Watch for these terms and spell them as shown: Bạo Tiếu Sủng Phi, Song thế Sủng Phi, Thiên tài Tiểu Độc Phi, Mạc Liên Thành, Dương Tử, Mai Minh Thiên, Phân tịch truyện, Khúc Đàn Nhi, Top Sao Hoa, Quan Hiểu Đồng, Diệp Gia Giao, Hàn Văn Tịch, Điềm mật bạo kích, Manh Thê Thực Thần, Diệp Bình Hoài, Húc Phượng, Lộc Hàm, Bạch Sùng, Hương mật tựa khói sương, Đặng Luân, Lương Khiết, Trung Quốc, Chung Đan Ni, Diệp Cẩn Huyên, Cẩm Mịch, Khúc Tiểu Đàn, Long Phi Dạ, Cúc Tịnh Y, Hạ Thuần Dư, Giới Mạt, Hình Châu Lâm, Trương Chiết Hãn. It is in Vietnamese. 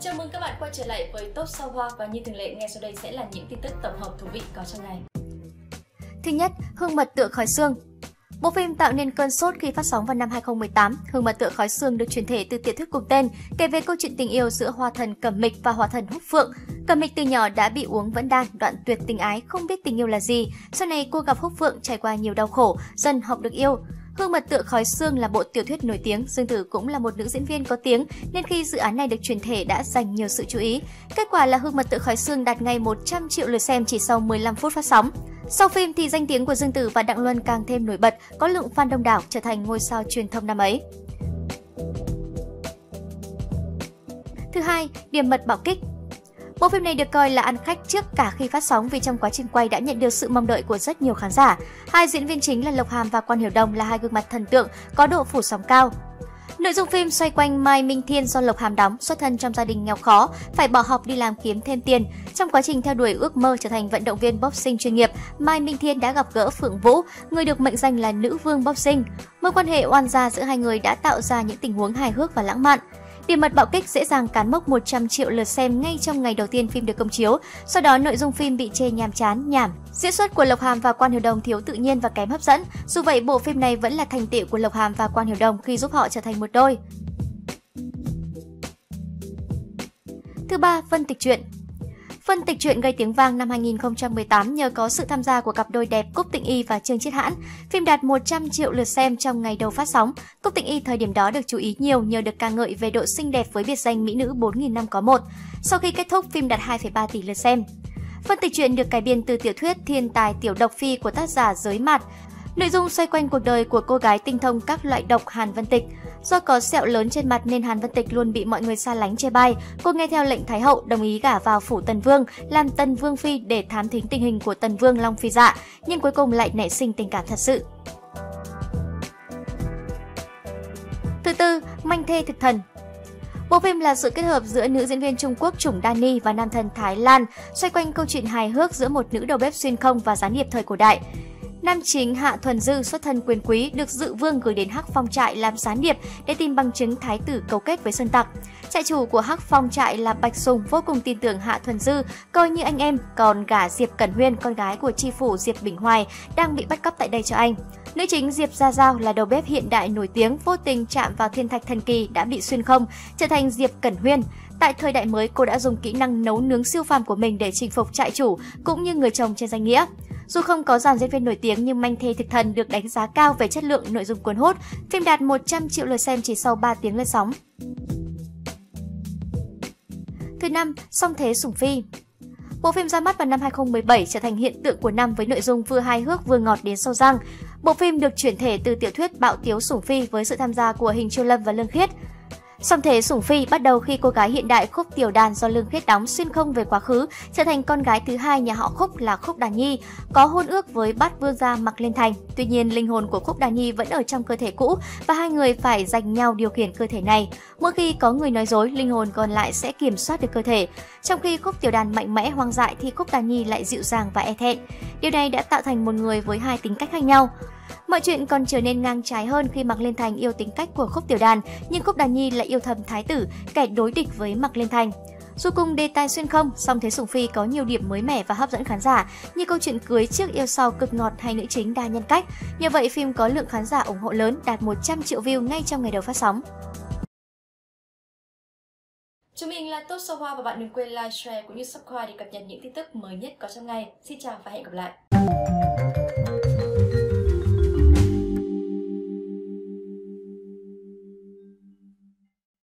Chào mừng các bạn quay trở lại với Top Sao Hoa và như thường lệ ngay sau đây sẽ là những tin tức tổng hợp thú vị có trong ngày. Thứ nhất, Hương mật tựa khói sương. Bộ phim tạo nên cơn sốt khi phát sóng vào năm 2018, Hương mật tựa khói sương được chuyển thể từ tiểu thuyết cùng tên, kể về câu chuyện tình yêu giữa hoa thần Cẩm Mịch và hoa thần Húc Phượng. Cẩm Mịch từ nhỏ đã bị uống vẫn đan, đoạn tuyệt tình ái, không biết tình yêu là gì. Sau này cô gặp Húc Phượng trải qua nhiều đau khổ, dần học được yêu. Hương mật tựa khói sương là bộ tiểu thuyết nổi tiếng, Dương Tử cũng là một nữ diễn viên có tiếng nên khi dự án này được truyền thể đã dành nhiều sự chú ý. Kết quả là Hương mật tựa khói sương đạt ngay 100 triệu lượt xem chỉ sau 15 phút phát sóng. Sau phim thì danh tiếng của Dương Tử và Đặng Luân càng thêm nổi bật, có lượng fan đông đảo trở thành ngôi sao truyền thông năm ấy. Thứ hai, Điềm mật bạo kích. Bộ phim này được coi là ăn khách trước cả khi phát sóng vì trong quá trình quay đã nhận được sự mong đợi của rất nhiều khán giả. Hai diễn viên chính là Lộc Hàm và Quan Hiểu Đồng là hai gương mặt thần tượng có độ phủ sóng cao. Nội dung phim xoay quanh Mai Minh Thiên do Lộc Hàm đóng, xuất thân trong gia đình nghèo khó, phải bỏ học đi làm kiếm thêm tiền. Trong quá trình theo đuổi ước mơ trở thành vận động viên boxing chuyên nghiệp, Mai Minh Thiên đã gặp gỡ Phượng Vũ, người được mệnh danh là nữ vương boxing. Mối quan hệ oan gia giữa hai người đã tạo ra những tình huống hài hước và lãng mạn. Điềm mật bạo kích dễ dàng cán mốc 100 triệu lượt xem ngay trong ngày đầu tiên phim được công chiếu, sau đó nội dung phim bị chê nhàm chán, nhảm. Diễn xuất của Lộc Hàm và Quan Hiểu Đồng thiếu tự nhiên và kém hấp dẫn, dù vậy bộ phim này vẫn là thành tựu của Lộc Hàm và Quan Hiểu Đồng khi giúp họ trở thành một đôi. Thứ ba, Phân tịch truyện. Phân tịch truyện gây tiếng vang năm 2018 nhờ có sự tham gia của cặp đôi đẹp Cúc Tịnh Y và Trương Chiết Hãn. Phim đạt 100 triệu lượt xem trong ngày đầu phát sóng. Cúc Tịnh Y thời điểm đó được chú ý nhiều nhờ được ca ngợi về độ xinh đẹp với biệt danh mỹ nữ 4.000 năm có một. Sau khi kết thúc, phim đạt 2,3 tỷ lượt xem. Phân tịch truyện được cải biên từ tiểu thuyết Thiên tài Tiểu Độc Phi của tác giả Giới Mạt. Nội dung xoay quanh cuộc đời của cô gái tinh thông các loại độc Hàn Văn Tịch. Do có sẹo lớn trên mặt nên Hàn Văn Tịch luôn bị mọi người xa lánh chê bai. Cô nghe theo lệnh Thái Hậu đồng ý gả vào phủ Tần Vương, làm Tần Vương Phi để thám thính tình hình của Tần Vương Long Phi Dạ, nhưng cuối cùng lại nảy sinh tình cảm thật sự. Thứ tư, Manh Thê Thực Thần. Bộ phim là sự kết hợp giữa nữ diễn viên Trung Quốc Chung Đan Ni và nam thần Thái Lan, xoay quanh câu chuyện hài hước giữa một nữ đầu bếp xuyên không và gián điệp thời cổ đại. Nam chính Hạ Thuần Dư xuất thân quyền quý được Dự Vương gửi đến Hắc Phong trại làm gián điệp để tìm bằng chứng thái tử cấu kết với Sơn Tặc. Trại chủ của Hắc Phong trại là Bạch Sùng vô cùng tin tưởng Hạ Thuần Dư, coi như anh em, còn gả Diệp Cẩn Huyên, con gái của tri phủ Diệp Bình Hoài đang bị bắt cóc tại đây cho anh. Nữ chính Diệp Gia Giao là đầu bếp hiện đại nổi tiếng, vô tình chạm vào thiên thạch thần kỳ đã bị xuyên không, trở thành Diệp Cẩn Huyên. Tại thời đại mới, cô đã dùng kỹ năng nấu nướng siêu phàm của mình để chinh phục trại chủ cũng như người chồng trên danh nghĩa. Dù không có dàn diễn viên nổi tiếng nhưng Manh Thê Thực Thần được đánh giá cao về chất lượng, nội dung cuốn hút. Phim đạt 100 triệu lượt xem chỉ sau 3 tiếng lên sóng. Thứ 5. Song thế Sủng Phi. Bộ phim ra mắt vào năm 2017 trở thành hiện tượng của năm với nội dung vừa hài hước vừa ngọt đến sâu răng. Bộ phim được chuyển thể từ tiểu thuyết Bạo Tiếu Sủng Phi với sự tham gia của Hình Châu Lâm và Lương Khiết. Song thế Sủng Phi bắt đầu khi cô gái hiện đại Khúc Tiểu Đàn do Lương Khiết đóng xuyên không về quá khứ, trở thành con gái thứ hai nhà họ Khúc là Khúc Đàn Nhi, có hôn ước với bát vương gia Mạc Liên Thành. Tuy nhiên, linh hồn của Khúc Đàn Nhi vẫn ở trong cơ thể cũ và hai người phải giành nhau điều khiển cơ thể này. Mỗi khi có người nói dối, linh hồn còn lại sẽ kiểm soát được cơ thể. Trong khi Khúc Tiểu Đàn mạnh mẽ hoang dại thì Khúc Đàn Nhi lại dịu dàng và e thẹn. Điều này đã tạo thành một người với hai tính cách khác nhau. Mọi chuyện còn trở nên ngang trái hơn khi Mạc Liên Thành yêu tính cách của Khúc Tiểu Đàn, nhưng Khúc Đàn Nhi lại yêu thầm thái tử, kẻ đối địch với Mạc Liên Thành. Dù cùng đề tài xuyên không, song thế Sủng Phi có nhiều điểm mới mẻ và hấp dẫn khán giả, như câu chuyện cưới trước yêu sau cực ngọt hay nữ chính đa nhân cách. Nhờ vậy, phim có lượng khán giả ủng hộ lớn, đạt 100 triệu view ngay trong ngày đầu phát sóng. Chúng mình là Top Sao Hoa và bạn đừng quên like, share cũng như subscribe để cập nhật những tin tức mới nhất có trong ngày. Xin chào và hẹn gặp lại!